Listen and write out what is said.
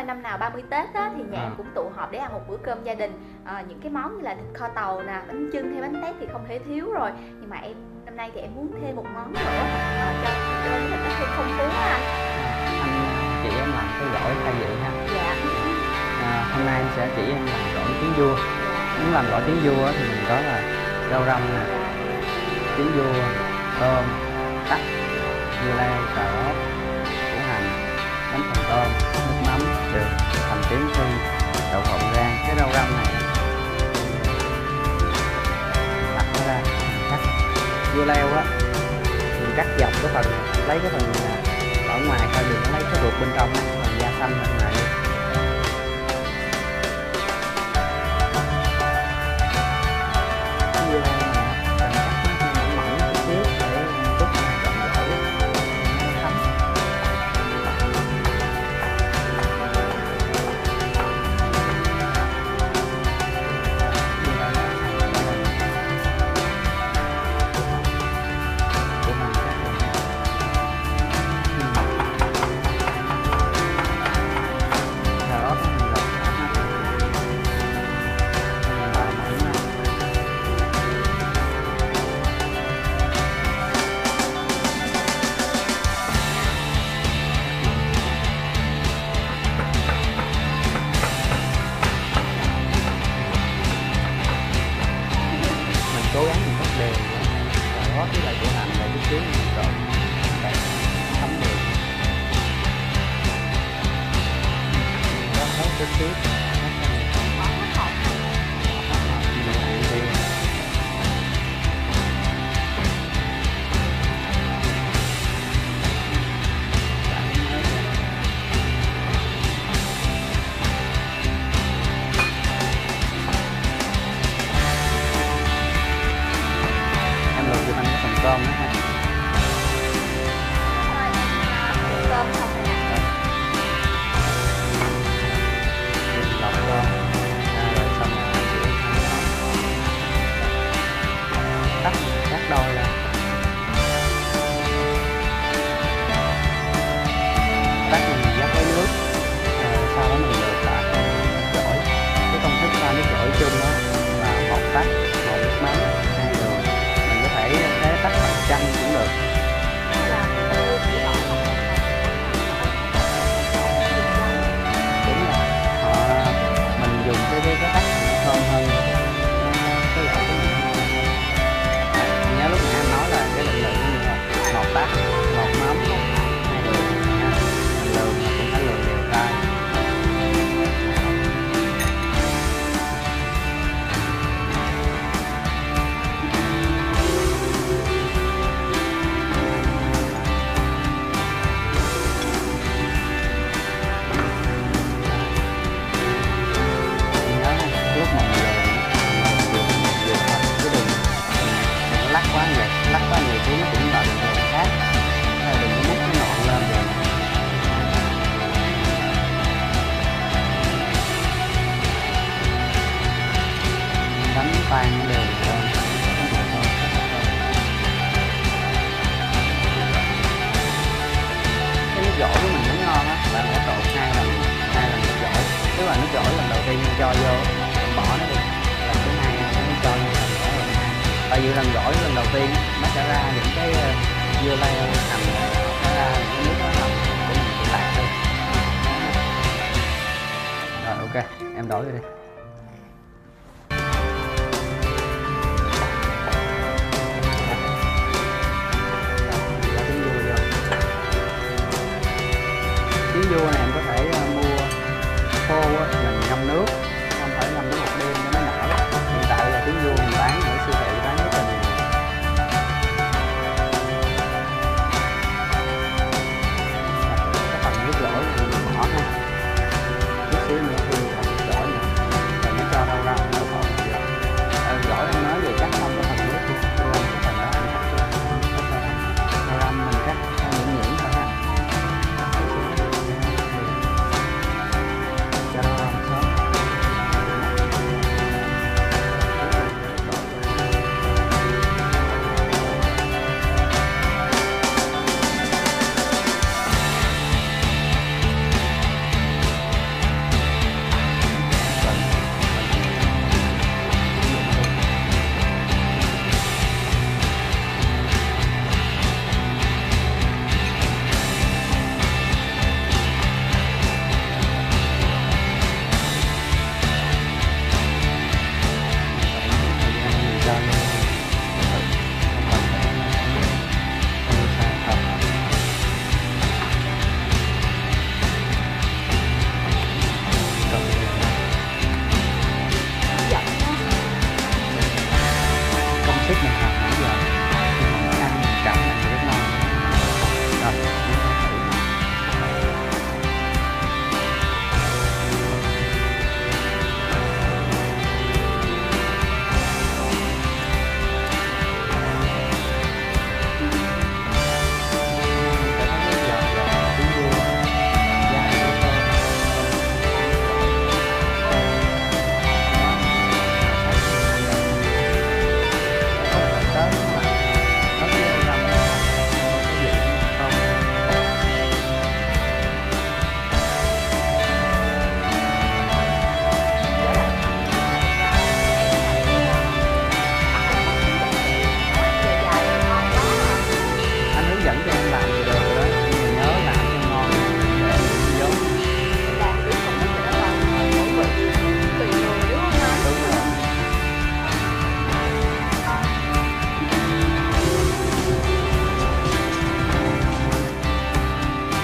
năm nào 30 Tết á, thì nhà em cũng tụ họp để ăn một bữa cơm gia đình. Những cái món như là thịt kho tàu nè, bánh chưng hay bánh tét thì không thể thiếu rồi. Nhưng mà em năm nay thì em muốn thêm một món nữa cho cơm thịt nó thêm phong phú ha. Chị em làm cái gỏi khai vị ha. Dạ. Hôm nay em sẽ chỉ em làm gỏi tiếng vua. Muốn làm gỏi tiếng vua thì mình có là rau răm nè, tiếng vua, tôm, tắc, dưa leo, cà rốt, củ hành, bánh phồng tôm, nước mắm, đường, hành tím xương, đậu phộng rang. Cái rau răm này cắt nó ra, cắt dưa leo á, mình cắt dọc cái phần, lấy cái phần ở ngoài thôi, đừng có lấy cái ruột bên trong, phần da xanh bên ngoài. Tiếng vua này